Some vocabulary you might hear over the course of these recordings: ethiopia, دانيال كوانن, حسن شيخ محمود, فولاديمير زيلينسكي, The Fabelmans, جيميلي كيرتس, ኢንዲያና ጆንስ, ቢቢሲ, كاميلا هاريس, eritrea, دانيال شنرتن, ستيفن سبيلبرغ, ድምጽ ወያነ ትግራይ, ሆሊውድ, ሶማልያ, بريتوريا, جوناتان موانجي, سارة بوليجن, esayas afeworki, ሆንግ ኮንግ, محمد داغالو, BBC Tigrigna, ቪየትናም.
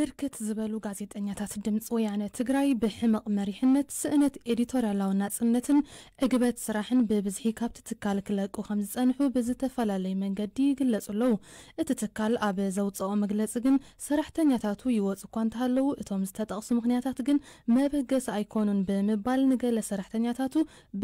بركت زبالو ጋዜጠኛታት ድምጽ ወያነ ትግራይ بحمق مريحነት سنت ኤዲቶሪያላው ናጽነትን እግበት ስራህን በብዝሒ ካብት ትካል ክለቁ ከም ዝጸንሑ በዝተፈላለይ መንገዲ ይግለጹለው እቲ ትካል ኣብ ዘውጽኦ መግለጽ ግን ሰራሕተኛታቱ ይወጽ እንኳን ተሃለው እቶም ዝተጠቅሱ ምክንያታት ግን መበገስ ኣይኮኑን በመባል ንገለ ሰራሕተኛታቱ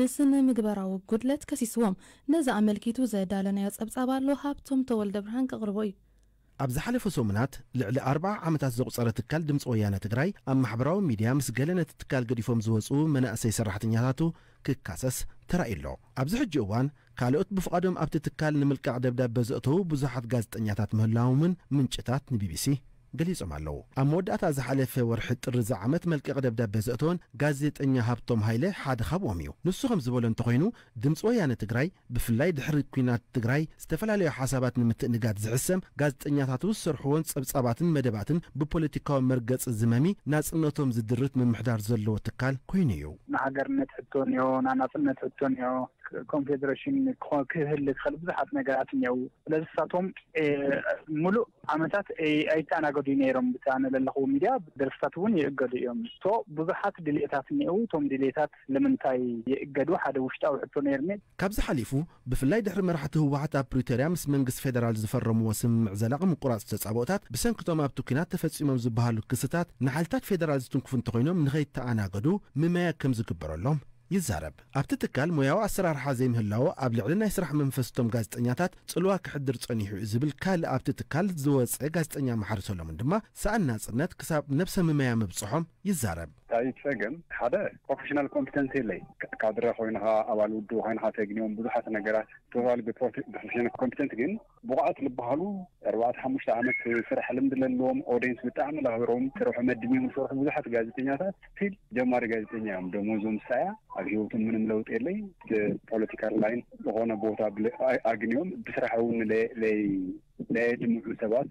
ብስነ ምግበራው ጉድለት ከሲስዎም ነዛ አመልኪቱ ዘዳለናዮ ጸብጻባሎ ሃብቶም ተወልደ ብርሃን ቀርቦይ أبز حلف سومنات لعل 4 عامات زقصرة تكال دمص ويانا تجري أم حبراو ميديا مسجلنا تتكال قديفهم زوزو من أسي سرحتنياتو ككاسس ترى إلو أبز حجوان كالوت بفقدهم أبت تكال نملك عدب داب زقته بزحت ጋዜጠኛታት مهلاومن من شتات نبي بي سي قليز أمالو أمودات أز حلف ورحت الرزعمت ملك عدب داب زقتون ጋዜጠኛ هابتوم هايله حاد خابوميو نسخهم زبولن تقينو دمص ويانا تجري بفلاي دحر كوينات تجري استفلالي حسابات نمتنقات زعسم ጋዜጠኛታት سرحون صبصباتن مدباتن ببوليتيكاو مرقص زمامي ناصنتهم زدرت من محدار زلو تكال كوينيو نعغرنت حتونيو ناصنت حتونيو كونفدريشن كوكهل خلب زحات نغراتنيو لساتهم ملو عمتات ايتانا غدينيرم بتاعنا للخو ميديا درفتاتون يقديهم تو بزحات دليتاتنيو توم دليتات لمنتاي يقدو حد وشتاو حتونيرني كابز حليفو بفلاي دحر مرحته وعت بريتوريا مس منغس فيدرال زفرم وسم زلقم قراص تصابوتات بسنكتوم ابتوكينات تفصيمم زبهالو كسات نحالتات فيدرال زتنكفن تقينوم نغي تاناغدو مما كم زكبرلهم يزارب ابتتكال موياو اسرار حازيم هلاو ابلع لنا يسرح منفستم ጋዜጠኛታት ጽልዋ ክሕድር ጸኒሑ ዝብል ካል ابتتكال ዝወጽ ጋዜጠኛ ማሐርሰሎም ድማ ሰአና ጽነት ክሳብ ነፍሰ መማያ መብጽሖም ይዛረብ ኣይፈገም ሓደ ፕሮፌሽናል ኮምፒተንሲ ላይ ካድራ ኮይንሃ ኣባል ውዱ ኮይንሃ ተግኒዮም ብዙሓት ነገራት ተባል ፕሮፌሽናል ኮምፒተንት ግን ብቑዓት ልባሃሉ 45 ዓመት ስራሕ ልምድ ለለዎም ኦዲየንስ ብጣዕሚ ለሃብሮም ተረሑ መድሚም ስራሕ ብዙሓት ጋዜጠኛታት ፊል ጀማሪ ጋዜጠኛም ደሞዞም ሳያ ኣግዩቱን ምንም ለውጥ የለይ ፖለቲካል ላይን በሆነ ቦታ ኣግኒዮም ብስራሕውን ለድምፁ ሰባት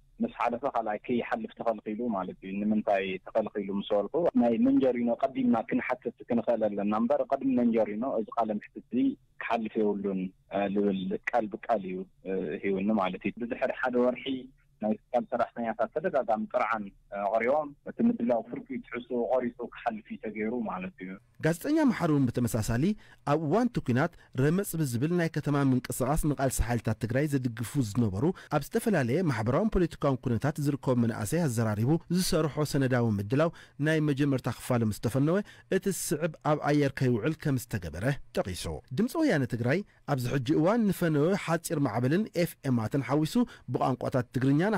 مس حالفه على كي حلف تخلقيلو مالتي إن من تاي تخلقيلو مسولكو ماي منجرينو قديم ما كن حتى تكنخال النمبر قدم منجرينو إذ قال محسد حلف يولون للكال بكاليو هيولنا مالتي بزحر حد ورحي كان سرحتنا يتسدد دام طرعا غريوم تمدلاو فركي تحسو غريسو كحلفي تغيرو مالتي ጋዜጠኛ ማሐሩን በተመሳሳሊ ኣብ ዋን ቱኪናት ረመጽ ብዝብል ናይ ከተማ ምንቅስቃስ ንቃል ሰሓልታት ትግራይ ዘድግፉ ዝነበሩ ኣብ ዝተፈላልየ ማሕበራውን ፖለቲካውን ኩነታት ዝርከቡ መናእሰይ ኣዘራሪቡ ዝሰርሖ ሰነዳዊ ምድላው ናይ መጀመርታ ክፋል ምስተፈነወ እቲ ስዕብ ኣብ ኣየር ከይውዕል ከም ዝተገበረ ጠቂሶ ድምፂ ወያነ ትግራይ ኣብዚ ሕጂ እዋን ንፈነወ ሓፂር ማዕበልን ኤፍኤማትን ሓዊሱ ብቋንቋታት ትግርኛን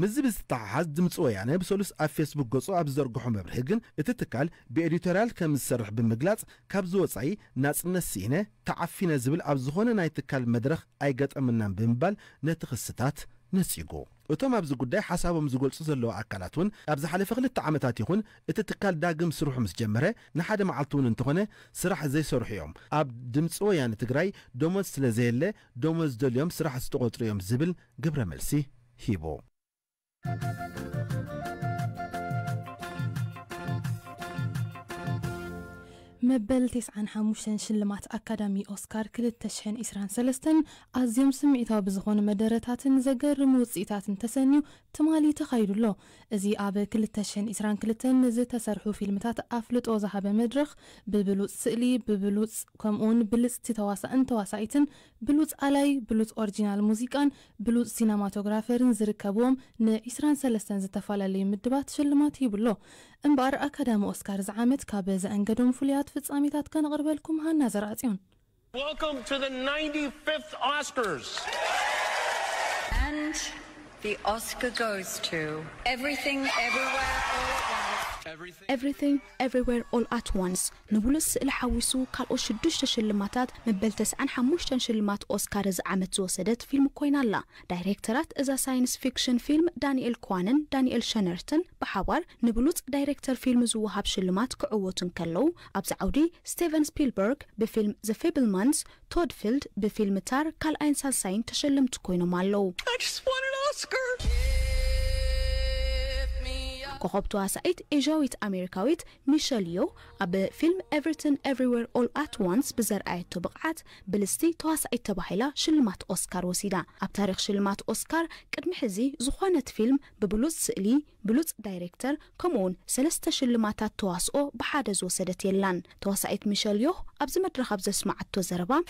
مزبز تعهد دمت ويانا بسولس على فيسبوك قصوا أبزرقهم مبرهجن تتكال بإديتورال كم سرح بمجلات كابزو صعي ناس نسينا تعفينا زبل أبزخونا نتكال مدرخ أيجت أمنا بمبل نتخستات نسيجو وتم أبز قداي حسابهم زقول صزلو أكلاتون أبز حلف غلط تعامتات يكون التكال داقم سروحهم سجمره نحد معلتون انتخنة سرح زي سرح يوم أب دمت ويانا تجري دومز لزيلة دومز دول يوم سرح استقطر يوم زبل قبر ملسي هيبو مبل تسعان حموشن شلمات أكاديمي أوسكار كل التشحن إسران سلستن أزيم سمعتها بزغون مدرتات زجر موسيقات تسنيو تمالي تخيل له أزي أبا كل التشحن إسران كلتن زي تسرحوا فيلمتات أفلت أوزها بمدرخ ببلوت سئلي ببلوت كمون بلس تتواسأن تواسعيتن بلوت علي بلوت أورجينال موسيقان بلوت سينماتوغرافر زركبوم ن إسران سلستن زي تفعل لي مدبات شلمات يبلو أمبار أكاديمي أوسكار زعامت كابز أنقدم فليات Welcome to the 95th Oscars. And the Oscar goes to Everything, Everywhere, All at Once. Everything, Everywhere, All at Once. نبولس الحويسو كان أشدش تشلماتات مبلتس عن حموش تنشلمات أوسكار زعمت وسدت فيلم كوين الله. دايركترات إذا ساينس فيكشن فيلم دانيال كوانن دانيال شنرتن بحوار نبولس دايركتر فيلم زوهاب شلمات كعوة كلو أبزعودي ستيفن سبيلبرغ بفيلم The Fabelmans تود فيلد بفيلم تار كال أينسان ساين تشلمت كوينو مالو. I just want an Oscar. كوخبتوها سعيد إيجاويت أمريكاويت ميشاليو أب فيلم Everything Everywhere All at Once بزرعية بقعات بلستي توها سعيد تباحيلا شلمات أوسكار وسيدا أب تاريخ شلمات أوسكار قد محزي زخوانة فيلم ببلوت سئلي بلوت دايركتر كمون سلسة شلماتات تواسقو بحادز وسدت يلان توها سعيد ميشاليو أبز مدرخ بز سمعتو زربا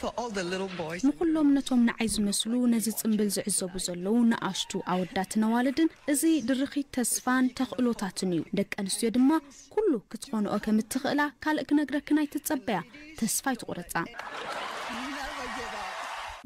نقولهم نتوم نعيز مسلو نزيت انبلز عزو بزلو نعاشتو عودات نوالدن إزي درخي تسفان تقلو تاتنيو دك أنسيو دما كلو كتخونو أو كمتخقلا كالك نقركنا يتتبع تسفاي تقرطا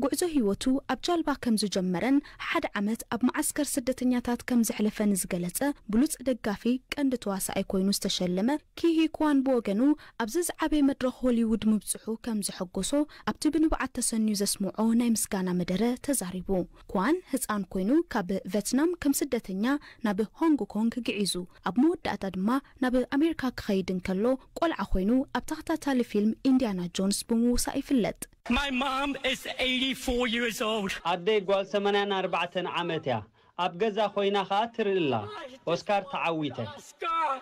ጉዕዞ ህይወቱ ኣብ ጃልባ ከምዝ ጀመረን ሓደ ዓመት ኣብ ማዓስከር ስደተኛታት ከምዝ ሕለፈን ዝገለጸ ብሉጽ ደጋፊ ቀንድ ተዋሳይ ኮይኑ ዝተሸለመ ኪሂኳን ቦገኑ ኣብ ዝዓበይ መድረኽ ሆሊውድ ምብጽሑ ከምዝ ሕጎሶ ኣብቲ ብንብዓት ተሰንዩ ዘስምዖ ናይ ምስጋና መደረ ተዛሪቡ ኳን ህፃን ኮይኑ ካብ ቪየትናም ከም ስደተኛ ናብ ሆንግ ኮንግ ግዒዙ ኣብ መወዳእታ ድማ ናብ ኣሜሪካ ክኸይድን ከሎ ቆልዓ ኮይኑ ኣብ ተኸታታሊ ፊልም ኢንዲያና ጆንስ ብምውሳእ ይፍለጥ My mom is 84 years old. عدي قول سمنان 4 عامتها. أبجزا خوينا خاطر الله. أوسكار تعويته.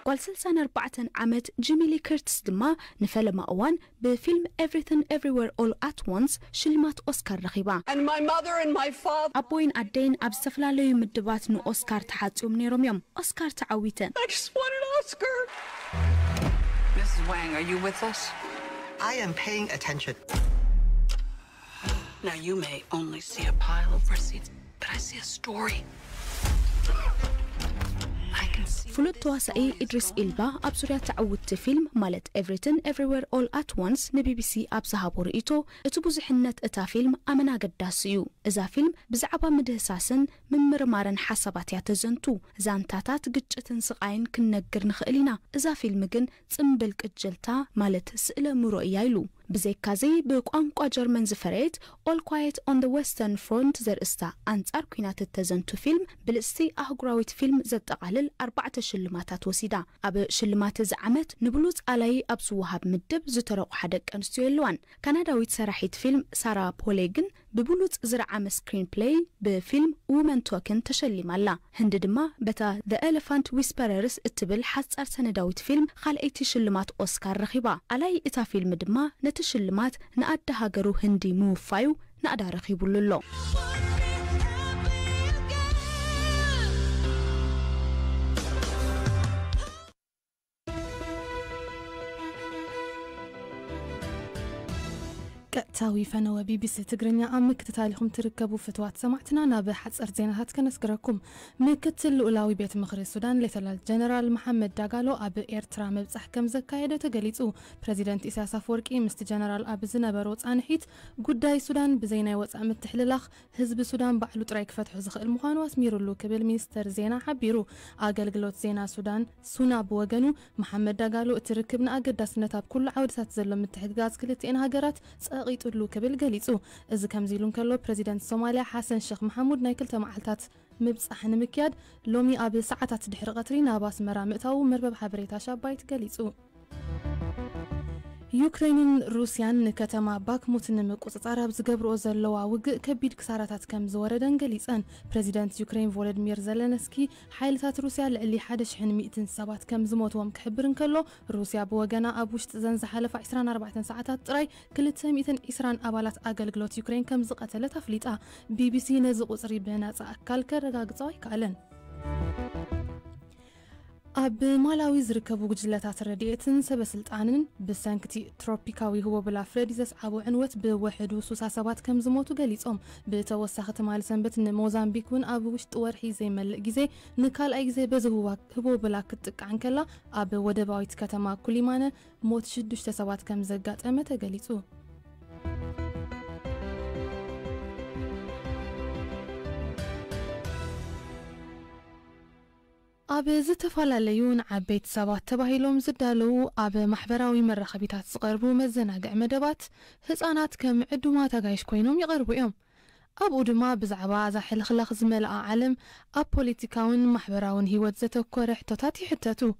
قول سلسان 4 عامت جيميلي كيرتس دما نفلم أوان بفيلم Everything Everywhere All at Once شلمات أوسكار رخيبة. And my mother and my father. أبوين عدين أبسفلا لي مدبات نو أوسكار تحاتهم نيروم يوم أوسكار تعويته. I just want an Oscar. Mrs. Wang, are you with us? I am paying attention. Now you may only see a pile of receipts, but I see a story. فلوت واسعي إدريس إلبا أبسوريا تعودت فيلم مالت Everything Everywhere All at Once نبي بي سي أبسها برئيتو اتبوز حنات اتا فيلم أمنا قداسيو إذا فيلم بزعبا مدهساسن من مرمارن حسابات يعتزنتو زانتاتات قجتن سقاين كننقر نخقلنا إذا فيلم قن تنبلك الجلتا مالت سئلة مرؤيايلو بزي كازي بقوانقوا جرمن زفريت All Quiet on the Western Front زر استا أنت أركينات التزنتو فيلم بلستي أهقراويت فيلم زد أقلل 4 شلماتات وسيدا أب شلمات زعمت نبلوت علي أبسوها بمدب زترق حدك أنستيلوان كنداويت سرحيت فيلم سارة بوليجن ببلوت زرعم سكرين بلاي بفيلم وومن توكن تشلم الله هند دما بتا The Elephant Whisperers اتبل حتى سنداويت فيلم خلقتي شلمات أوسكار رخيبة علي إتا فيلم دما نتشلمات نقدها جرو هندي مو فايو نقدها رخيبو لله كتاوي فنو بي بي سي تجرينيا عم كتتاليهم تركبوا فتوات سمعتنا نابي حصر زينات كنسكركم مكتل أولاوي بيت مخري السودان لتلال جنرال محمد داغالو أب إيرترا مبصح كم زكايدة تقليتو بريزيدنت إساس أفوركي مست جنرال أب زنبروت أنحيت قداي السودان بزينة واتس عم تحللخ حزب السودان بعلو ترايك فتح زخ المخان واسميرو لو كبل ميستر زينة حبيرو أقلقلوت زينة سودان سونا بوجنو محمد داغالو تركبنا أقدسنا تاب كل عودات زلم التحديات كلتي إنها جرت قيت له كبل قليصو إذا كم زيلون كله بريزيدنت الصوماليا حسن شيخ محمود نايكل تمعلتات مبصح نمكياد لومي أبي ساعات تدحر قطري ناباس مرامقتو مربب حبريتا شابايت قليصو يوكرين روسيان كتما باك متنمك وتتعرب زقبر وزلوا وقع كبير كسارتات كم زوردن جليسان. بريزيدنت يوكرين فولاديمير زيلينسكي حيلتات روسيا اللي حدش حين 107 كم زموت ومكحبرن كله روسيا بوجنا أبوش تزنز حلف 24 ساعة تري كل تسميتن إسران أبالات أجل جلوت يوكرين كم زقت لتفليتها BBC نزق وصريبنا تأكل كرجاجتاي كألن. أب مالاوي زركبو جلتات الرديئة سبسلت عنن بسانكتي تروبيكاوي هو بالعفراد زسعبو عنوات بواحد وسوساسوات كم زموتو قاليت بتوسخت مال سنبت موزامبيك ون أبوش تورحي زي ملقزي نكال أيزي بزهو هو بلاكتك عنكلا أب ودباويت كتما كليمانا موت شدوش تسوات كم زقات أمتا قاليتو. أبي زتفعل ليون عبيت سبات تباهيلهم زدالو أبي محبراوي مرة خبيتات صغربو مزنا قع مدبات هزانات كم عدو ما تقايش كوينهم يغربو يوم أبو دما بزعبا زحل خلق زملاء عالم أب بوليتيكاون محبراون هيوت زتوكور حتوتاتي حتاتو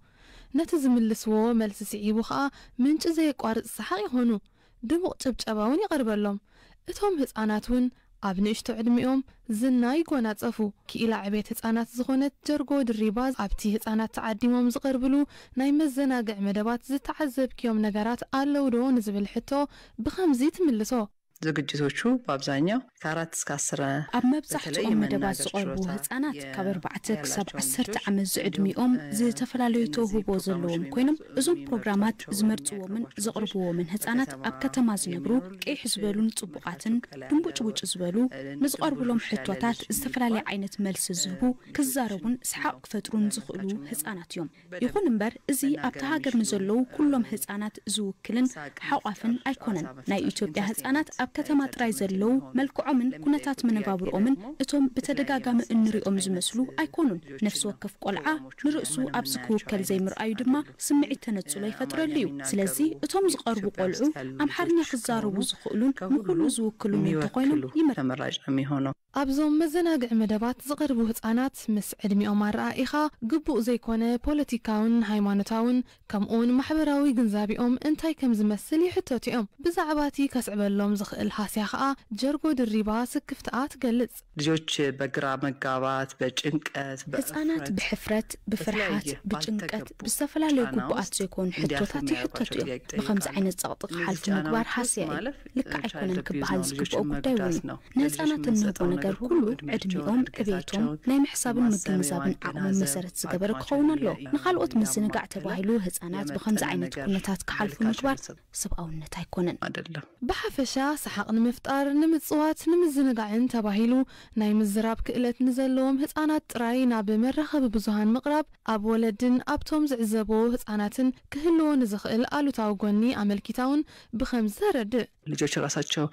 نتزم اللسوو ملس سعيبو خاء منش زي قوارد الصحاق يهونو دمو تبجأباون يغرب اللهم اتهم هزاناتون أب نشتو عدميهم زنا يكونات أفو كي إلا عبيت هتانات زغونت جرغو دريباز أبتي هتانات تعديمهم زغربلو نايم الزناقع مدبات زتعذب كيوم نقرات آلو دو نزب الحطو بخمزيت ملسو زوجتوشو بابزانيا ثارات سكسر أب مبزحت مدبات زغربو هتانات كبر بعتك سب عسرت عمز عدميهم زي تفلاليتو هبوزلوهم كوينم زم بروغرامات زمرتو من زغربو من هتانات أب كتماز نبرو كي حزبالون طبقاتن دنبوجوج زبالو نزغربلوهم حتواتات استفلالي عينة ملس الزهبو كزاربون سحاق فترون زخلو هتانات يوم يقول نمبر زي أب تهاجر نزلو كلهم هتانات زوكلن حقافن أيكونن ناي إثيوبيا هتانات كتما ترايزلو ملكو عمن كنتات من بابر أمن اتم بتدقاقام انري امز مسلو ايكونون نفس وكف قلعة نرأسو ابسكو كالزي مرأي دما سمعي تنتسلي فترة ليو سلازي اتم زقربو قلعو ام حرني خزارو زخقلون مكلو زوكلون يتقوينو يمراج اميهونو ابزوم مزناقع مدبات زقربو هتقانات مسعد ميومار رائخة قبو زيكونا بوليتيكاون هايمانتاون كمون محبراوي جنزابي انتاي كمزمسلي حتوتي بزعباتي كسعبالوم زخ الحاسيا خاء جرجو دريباس كفتات قلت جوتش بقرا مقابات بجنقات بسانات بحفرات بفرحات بجنقات بسفلا لو قبات يكون حتوتاتي حتوتي بخمس عين الزغط حالف مقبار حاسيا لك عيكون كبحال زقبو قداوي نزانات النوبو نقر كله عدميهم كبيتهم نايم حساب المقل مزابن عقم مسارت زقبر كخونا له نخالقوت من سنقع تباهلو هزانات بخمس عين تكونتات كحالف مقبار سبقاو النتا يكونن بحفشا سحق نمفتار نمتصوات نمزنقعن تباهيلو نايم الزراب كئلت نزلوم هتانات راينا بمرخب بزهان مقرب أب ولدن أبتم زعزبو هتاناتن كهلو نزخقل آلو تاوغوني عمل كتاون بخمسة رد لجوش راساتشون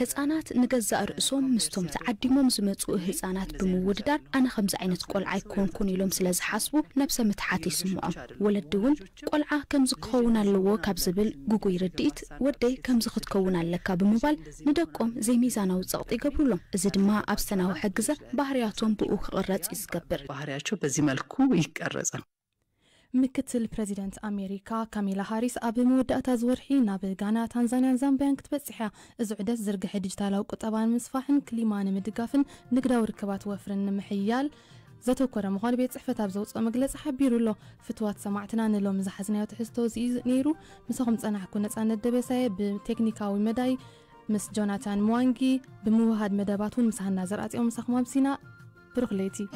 هتانات نقزة رأسوم مستوم تعديموم زمتو هتانات بموددار أنا خمسة عينت قلعة يكون كوني لوم سلاز حاسبو نبسة متحاتي سموعم ولدون قلعة كمزقونا اللوو كابزبل جوجو يرديت ودي كمزقتكونا اللكا بموبال ندقوم زي ميزانا وزغط يقبرولهم زد ما أبسناو حقزة بحرياتهم بقوك غرات إزقبر بحرياتهم بزي مالكو يقرزة مكتل بريزيدنت أمريكا كاميلا هاريس أب مودة تزورحي نابل غانا تنزانيا زامبيان كتبسيحة إزعدة زرقح ديجتالاو قطبان مصفاحن كليمان مدقافن نقداو ركبات وفرن محيال زاتو كورا مغال بيت صحفة بزوص ومقلس حبيرو له فتوات سمعتنا نلو مزحزنيا وتحستو زيز نيرو مساهم تسانح كون تسان الدبسي بتكنيكاوي مداي مس جوناتان موانجي بموهاد مداباتون مسحنا زرعتي أو مسخ مابسينا بروخليتي